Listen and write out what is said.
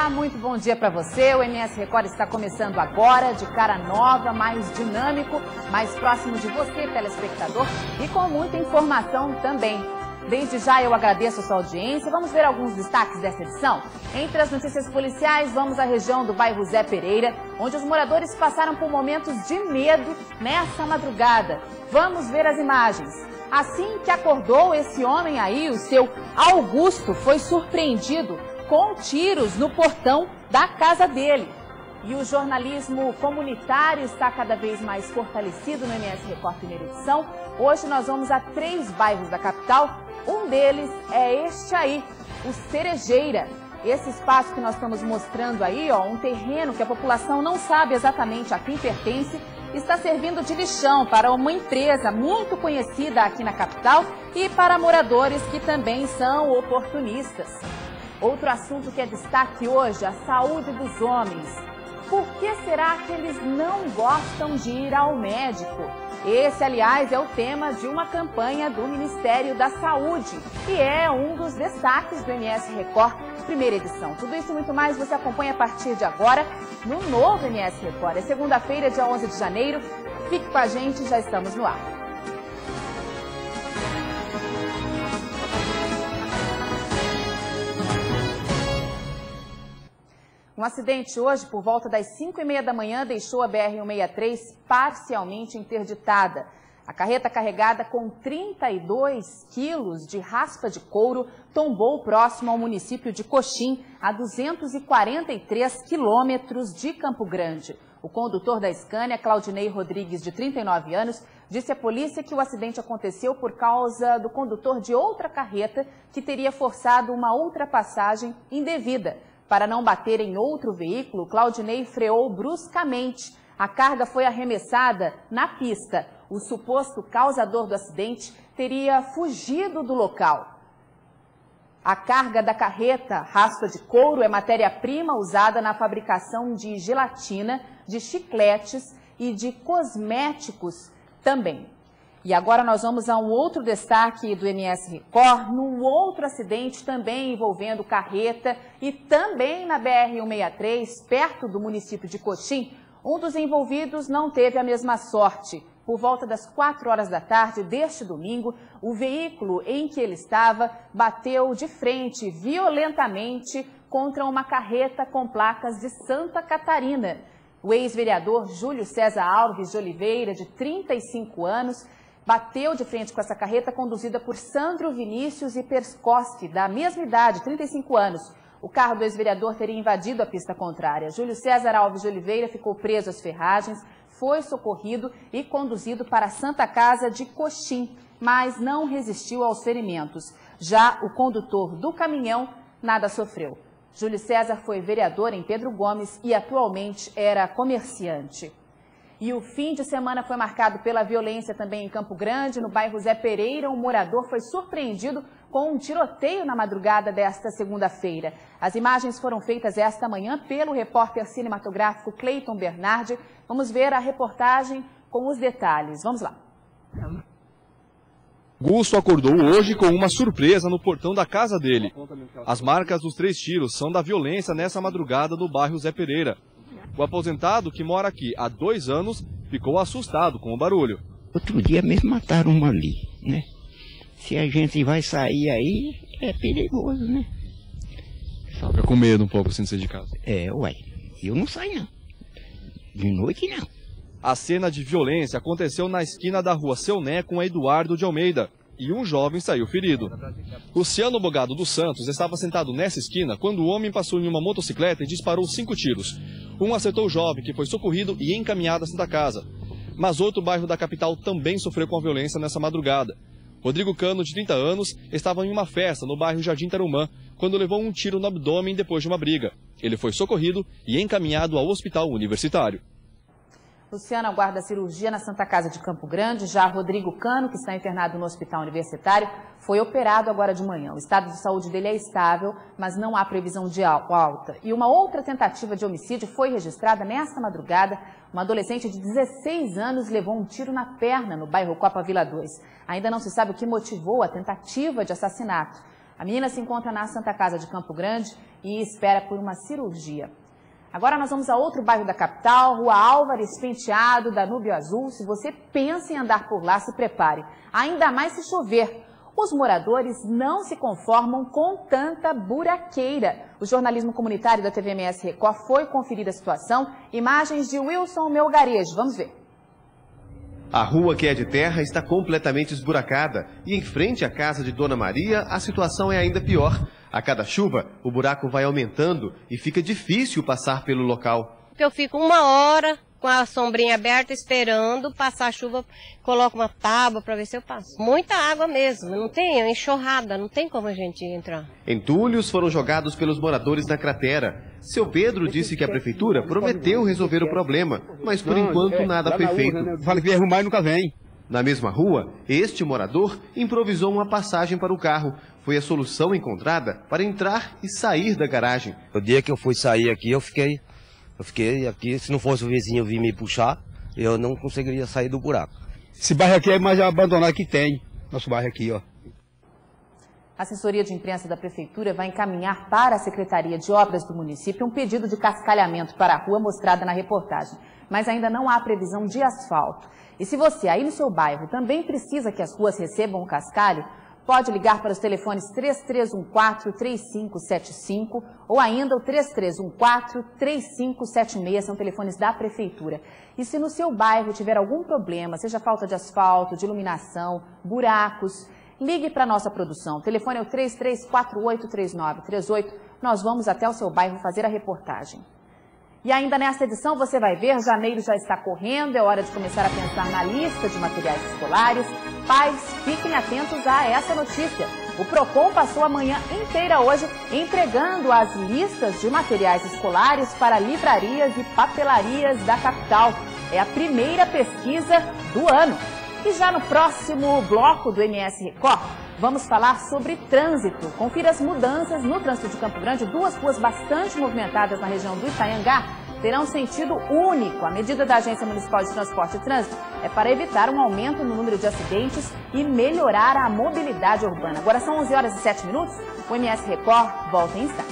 Olá, muito bom dia para você. O MS Record está começando agora, de cara nova, mais dinâmico, mais próximo de você, telespectador, e com muita informação também. Desde já eu agradeço a sua audiência. Vamos ver alguns destaques dessa edição? Entre as notícias policiais, vamos à região do bairro Zé Pereira, onde os moradores passaram por momentos de medo nessa madrugada. Vamos ver as imagens. Assim que acordou, esse homem aí, o seu Augusto, foi surpreendido com tiros no portão da casa dele. E o jornalismo comunitário está cada vez mais fortalecido no MS Record Primeira Edição. Hoje nós vamos a 3 bairros da capital. Um deles é este aí, o Cerejeira. Esse espaço que nós estamos mostrando aí, ó, um terreno que a população não sabe exatamente a quem pertence, está servindo de lixão para uma empresa muito conhecida aqui na capital e para moradores que também são oportunistas. Outro assunto que é destaque hoje, a saúde dos homens. Por que será que eles não gostam de ir ao médico? Esse, aliás, é o tema de uma campanha do Ministério da Saúde e é um dos destaques do MS Record Primeira Edição. Tudo isso e muito mais você acompanha a partir de agora no novo MS Record. É segunda-feira, dia 11 de janeiro. Fique com a gente, já estamos no ar. Um acidente hoje, por volta das 5h30 da manhã, deixou a BR-163 parcialmente interditada. A carreta carregada com 32 quilos de raspa de couro tombou próximo ao município de Coxim, a 243 quilômetros de Campo Grande. O condutor da Scania, Claudinei Rodrigues, de 39 anos, disse à polícia que o acidente aconteceu por causa do condutor de outra carreta que teria forçado uma ultrapassagem indevida. Para não bater em outro veículo, Claudinei freou bruscamente. A carga foi arremessada na pista. O suposto causador do acidente teria fugido do local. A carga da carreta raspa de couro é matéria-prima usada na fabricação de gelatina, de chicletes e de cosméticos também. E agora nós vamos a um outro destaque do MS Record, num outro acidente também envolvendo carreta e também na BR-163, perto do município de Coxim. Um dos envolvidos não teve a mesma sorte. Por volta das 4h da tarde deste domingo, o veículo em que ele estava bateu de frente violentamente contra uma carreta com placas de Santa Catarina. O ex-vereador Júlio César Alves de Oliveira, de 35 anos, bateu de frente com essa carreta conduzida por Sandro Vinícius e Perskoski, da mesma idade, 35 anos. O carro do ex-vereador teria invadido a pista contrária. Júlio César Alves de Oliveira ficou preso às ferragens, foi socorrido e conduzido para a Santa Casa de Coxim, mas não resistiu aos ferimentos. Já o condutor do caminhão nada sofreu. Júlio César foi vereador em Pedro Gomes e atualmente era comerciante. E o fim de semana foi marcado pela violência também em Campo Grande. No bairro Zé Pereira, um morador foi surpreendido com um tiroteio na madrugada desta segunda-feira. As imagens foram feitas esta manhã pelo repórter cinematográfico Cleiton Bernardi. Vamos ver a reportagem com os detalhes. Vamos lá. Augusto acordou hoje com uma surpresa no portão da casa dele. As marcas dos 3 tiros são da violência nessa madrugada no bairro Zé Pereira. O aposentado, que mora aqui há 2 anos, ficou assustado com o barulho. Outro dia mesmo mataram uma ali, né? Se a gente vai sair aí, é perigoso, né? Só fica com medo um pouco sem sair de casa. É, ué, eu não saio não. De noite não. A cena de violência aconteceu na esquina da rua Seu Né com Eduardo de Almeida e um jovem saiu ferido. Luciano Bogado dos Santos estava sentado nessa esquina quando o homem passou em uma motocicleta e disparou 5 tiros. Um acertou o jovem, que foi socorrido e encaminhado à Santa Casa. Mas outro bairro da capital também sofreu com a violência nessa madrugada. Rodrigo Cano, de 30 anos, estava em uma festa no bairro Jardim Tarumã quando levou um tiro no abdômen depois de uma briga. Ele foi socorrido e encaminhado ao hospital universitário. Luciano aguarda cirurgia na Santa Casa de Campo Grande. Já Rodrigo Cano, que está internado no hospital universitário, foi operado agora de manhã. O estado de saúde dele é estável, mas não há previsão de alta. E uma outra tentativa de homicídio foi registrada nesta madrugada. Uma adolescente de 16 anos levou um tiro na perna no bairro Copa Vila 2. Ainda não se sabe o que motivou a tentativa de assassinato. A menina se encontra na Santa Casa de Campo Grande e espera por uma cirurgia. Agora nós vamos a outro bairro da capital, Rua Álvares Penteado, Danúbio Azul. Se você pensa em andar por lá, se prepare. Ainda mais se chover. Os moradores não se conformam com tanta buraqueira. O jornalismo comunitário da TVMS Record foi conferir a situação. Imagens de Wilson Melgarejo. Vamos ver. A rua, que é de terra, está completamente esburacada. E em frente à casa de Dona Maria, a situação é ainda pior. A cada chuva, o buraco vai aumentando e fica difícil passar pelo local. Eu fico uma hora com a sombrinha aberta esperando passar a chuva, coloco uma tábua para ver se eu passo. Muita água mesmo, não tem enxurrada, não tem como a gente entrar. Entulhos foram jogados pelos moradores na cratera. Seu Pedro disse que a prefeitura prometeu resolver o problema, mas por enquanto nada foi feito. Fala que vem arrumar e nunca vem. Na mesma rua, este morador improvisou uma passagem para o carro. Foi a solução encontrada para entrar e sair da garagem. O dia que eu fui sair aqui, eu fiquei aqui. Se não fosse o vizinho vir me puxar, eu não conseguiria sair do buraco. Esse bairro aqui é mais abandonado que tem, nosso bairro aqui, ó. A assessoria de imprensa da Prefeitura vai encaminhar para a Secretaria de Obras do município um pedido de cascalhamento para a rua mostrada na reportagem, mas ainda não há previsão de asfalto. E se você aí no seu bairro também precisa que as ruas recebam um cascalho, pode ligar para os telefones 3314-3575 ou ainda o 3314-3576, são telefones da Prefeitura. E se no seu bairro tiver algum problema, seja falta de asfalto, de iluminação, buracos, ligue para a nossa produção. O telefone é o 33483938. Nós vamos até o seu bairro fazer a reportagem. E ainda nesta edição você vai ver, janeiro já está correndo, é hora de começar a pensar na lista de materiais escolares. Pais, fiquem atentos a essa notícia. O PROCON passou a manhã inteira hoje entregando as listas de materiais escolares para livrarias e papelarias da capital. É a primeira pesquisa do ano. E já no próximo bloco do MS Record, vamos falar sobre trânsito. Confira as mudanças no trânsito de Campo Grande. Duas ruas bastante movimentadas na região do Itaiangá terão sentido único. A medida da Agência Municipal de Transporte e Trânsito é para evitar um aumento no número de acidentes e melhorar a mobilidade urbana. Agora são 11h07. O MS Record volta em instantes.